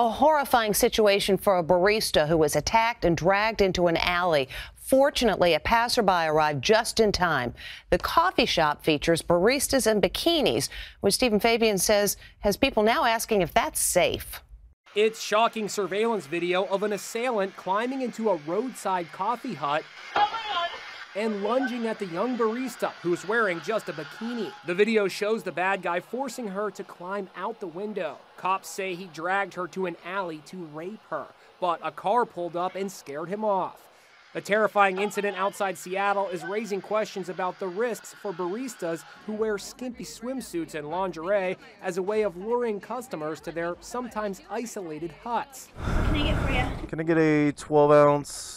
A horrifying situation for a barista who was attacked and dragged into an alley. Fortunately, a passerby arrived just in time. The coffee shop features baristas in bikinis, which Stephen Fabian says has people now asking if that's safe. It's shocking surveillance video of an assailant climbing into a roadside coffee hut and lunging at the young barista, who's wearing just a bikini. The video shows the bad guy forcing her to climb out the window. Cops say he dragged her to an alley to rape her, but a car pulled up and scared him off. The terrifying incident outside Seattle is raising questions about the risks for baristas who wear skimpy swimsuits and lingerie as a way of luring customers to their sometimes isolated huts. Can I get for you? Can I get a 12-ounce?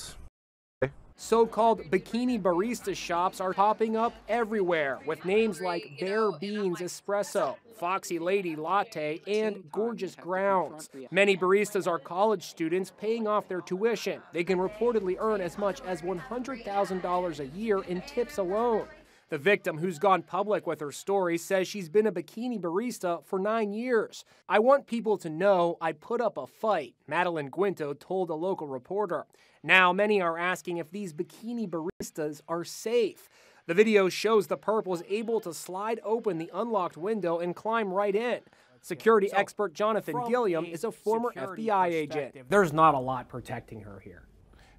So-called bikini barista shops are popping up everywhere with names like Bare Beans Espresso, Foxy Lady Latte, and Gorgeous Grounds. Many baristas are college students paying off their tuition. They can reportedly earn as much as $100,000 a year in tips alone. The victim, who's gone public with her story, says she's been a bikini barista for 9 years. "I want people to know I put up a fight," Madeline Guinto told a local reporter. Now many are asking if these bikini baristas are safe. The video shows the perp was able to slide open the unlocked window and climb right in. Security expert Jonathan Gilliam is a former FBI agent. There's not a lot protecting her here.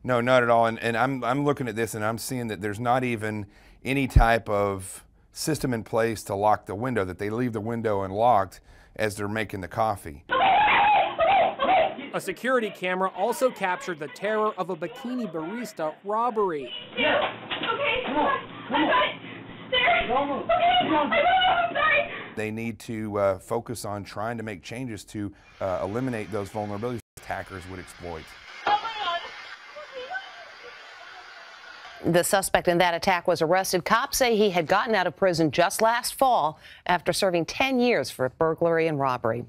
No, not at all. And I'm looking at this and I'm seeing that there's not even any type of system in place to lock the window, that they leave the window unlocked as they're making the coffee. A security camera also captured the terror of a bikini barista robbery. Yeah. Okay, come on. I got it. There. Okay, I got it. I'm sorry. They need to focus on trying to make changes to eliminate those vulnerabilities attackers would exploit. The suspect in that attack was arrested. Cops say he had gotten out of prison just last fall after serving 10 years for burglary and robbery.